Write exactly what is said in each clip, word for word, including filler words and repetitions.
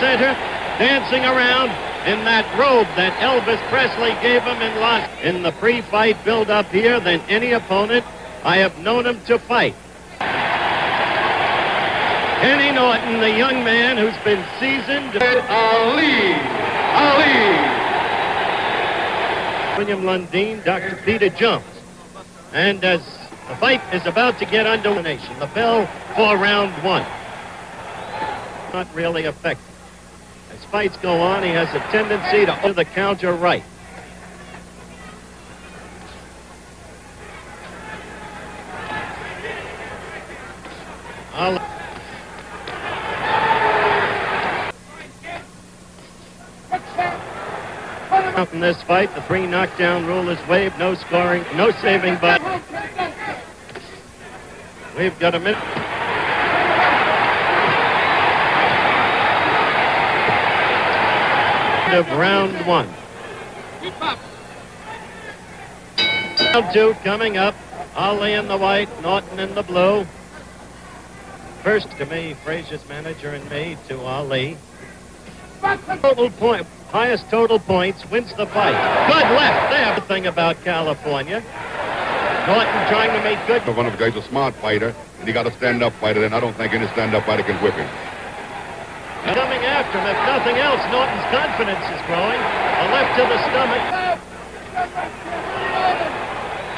center, dancing around in that robe that Elvis Presley gave him in Los Angeles. In the pre-fight build-up here than any opponent I have known him to fight. Kenny Norton, the young man who's been seasoned. Ali! Ali! William Lundin, Doctor Peter Jones. And as the fight is about to get underway, the bell for round one. Not really effective. As fights go on, he has a tendency to over the counter right. Ali. In this fight, the three knockdown rule is waived. No scoring, no saving, but we've got a minute. Of round one. Round two coming up. Ali in the white, Norton in the blue. First to me, Frazier's manager, and me to Ali. Total point. Highest total points wins the fight. Good left there. The thing about California. Norton trying to make good. One of the guys, a smart fighter, and he got a stand-up fighter, and I don't think any stand-up fighter can whip him. Coming after him, if nothing else, Norton's confidence is growing. A left to the stomach.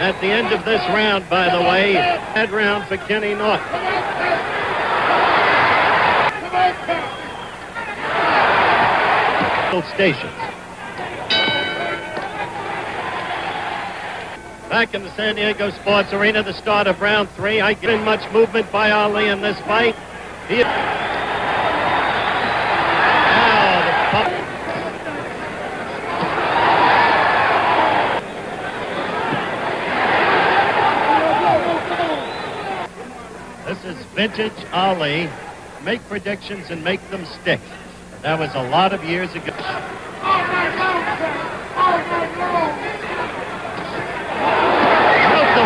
At the end of this round, by the way, that round for Kenny Norton. Stations. Back in the San Diego Sports Arena, the start of round three. I get in much movement by Ali in this fight. He is... now, the... This is vintage Ali. Make predictions and make them stick. That was a lot of years ago. Out the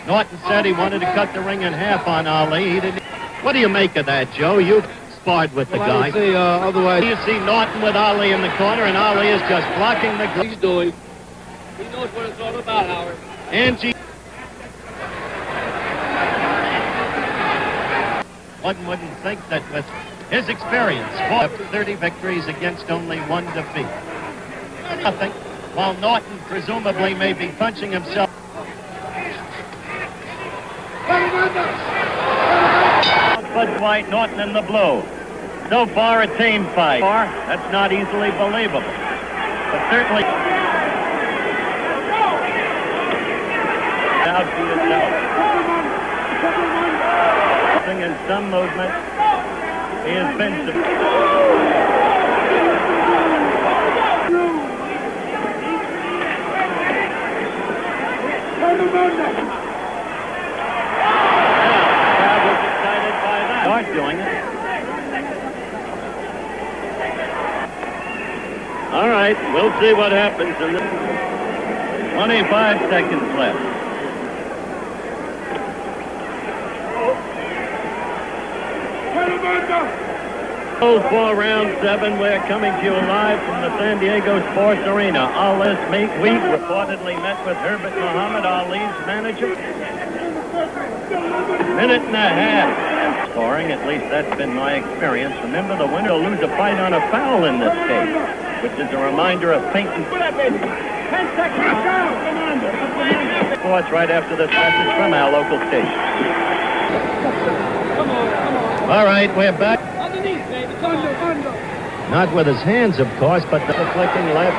way. Norton said he wanted to cut the ring in half on Ali. He didn't. What do you make of that, Joe? You sparred with well, the guy. I didn't see, uh, otherwise. You see Norton with Ali in the corner, and Ali is just blocking the glove. He's doing. He knows what it's all about, Howard. Angie. One wouldn't think that with his experience, thirty victories against only one defeat. Nothing, while Norton presumably may be punching himself. Bud White, Norton in the blue. So far a tame fight. That's not easily believable. But certainly... Out to yourself. In some movement, he has been start doing it. All right, we'll see what happens in this. twenty-five seconds left. For round seven, we're coming to you live from the San Diego Sports Arena. All this week reportedly met with Herbert Muhammad, Ali's manager. Minute and a half. Scoring, at least that's been my experience. Remember, the winner will lose a fight on a foul in this case, which is a reminder of Peyton. Sports right after this message from our local station. All right, we're back. Not with his hands, of course, but the flicking left.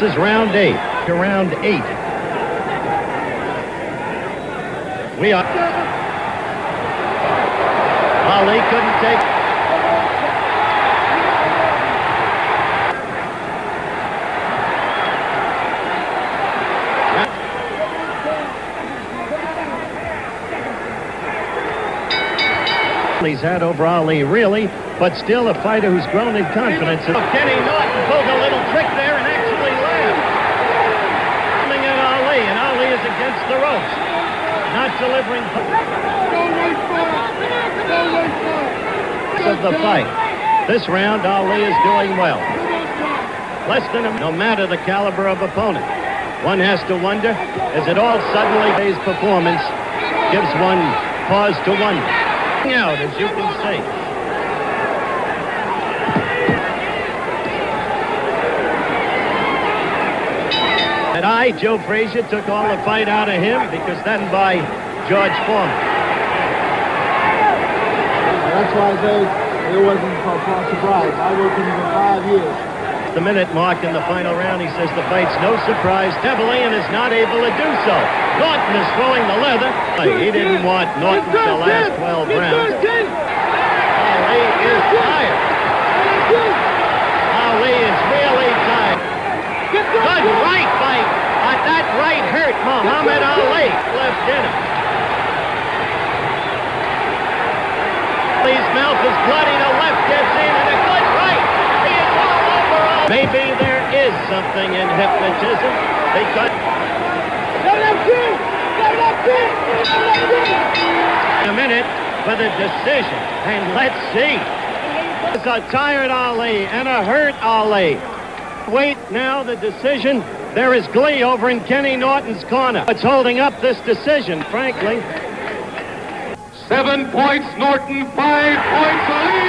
This is round eight. To round eight. We are... Ali couldn't take... He's had over Ali, really. But still a fighter who's grown in confidence. Kenny Norton pulled a little trick there and actually landed. Coming at Ali, and Ali is against the ropes. Not delivering... of the fight. This round, Ali is doing well. Less than a, no matter the caliber of opponent. One has to wonder, is it all suddenly his performance gives one pause to wonder. Out, as you can see. And I, Joe Frazier, took all the fight out of him because then by George Foreman. That's why they, it wasn't a surprise. I worked in for five years. The minute mark in the final round, he says the fight's no surprise heavily and is not able to do so. Norton is throwing the leather. He didn't want Norton for the last twelve rounds. Ali is tired. Ali is really tired. Good right by, uh, that right hurt Muhammad Ali. Left in him. His mouth is bloody, the left gets in, and a good right. He is all over all. Maybe there is something in hypnotism. They cut. In a minute for the decision, and let's see. It's a tired Ali and a hurt Ali. Wait, now the decision. There is glee over in Kenny Norton's corner. It's holding up this decision, frankly. Seven points Norton, five points Ali.